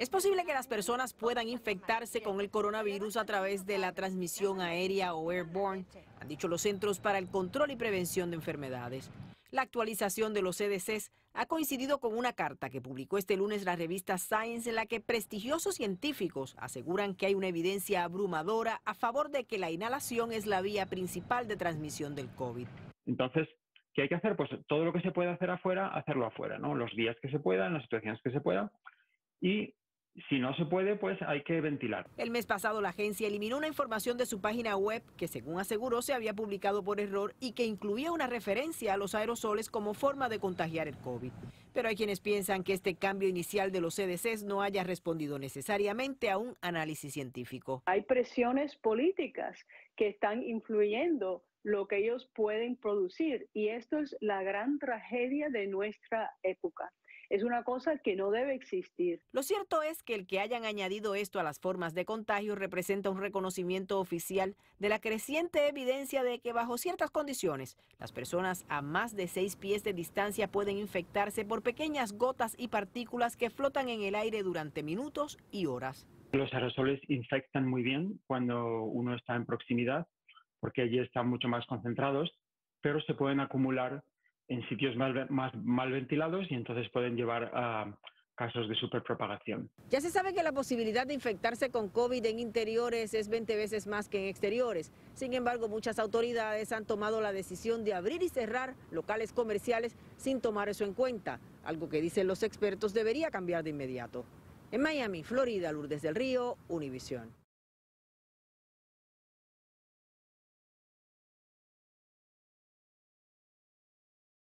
Es posible que las personas puedan infectarse con el coronavirus a través de la transmisión aérea o airborne, han dicho los Centros para el Control y Prevención de Enfermedades. La actualización de los CDCs ha coincidido con una carta que publicó este lunes la revista Science, en la que prestigiosos científicos aseguran que hay una evidencia abrumadora a favor de que la inhalación es la vía principal de transmisión del COVID. Entonces, ¿qué hay que hacer? Pues todo lo que se puede hacer afuera, hacerlo afuera, ¿no? Los días que se puedan, las situaciones que se puedan y... si no se puede, pues hay que ventilar. El mes pasado la agencia eliminó una información de su página web que, según aseguró, se había publicado por error y que incluía una referencia a los aerosoles como forma de contagiar el COVID. Pero hay quienes piensan que este cambio inicial de los CDCs no haya respondido necesariamente a un análisis científico. Hay presiones políticas que están influyendo lo que ellos pueden producir y esto es la gran tragedia de nuestra época. Es una cosa que no debe existir. Lo cierto es que el que hayan añadido esto a las formas de contagio representa un reconocimiento oficial de la creciente evidencia de que bajo ciertas condiciones las personas a más de 6 pies de distancia pueden infectarse por pequeñas gotas y partículas que flotan en el aire durante minutos y horas. Los aerosoles infectan muy bien cuando uno está en proximidad porque allí están mucho más concentrados, pero se pueden acumular en sitios mal ventilados y entonces pueden llevar a casos de superpropagación. Ya se sabe que la posibilidad de infectarse con COVID en interiores es 20 veces más que en exteriores. Sin embargo, muchas autoridades han tomado la decisión de abrir y cerrar locales comerciales sin tomar eso en cuenta, algo que dicen los expertos debería cambiar de inmediato. En Miami, Florida, Lourdes del Río, Univisión.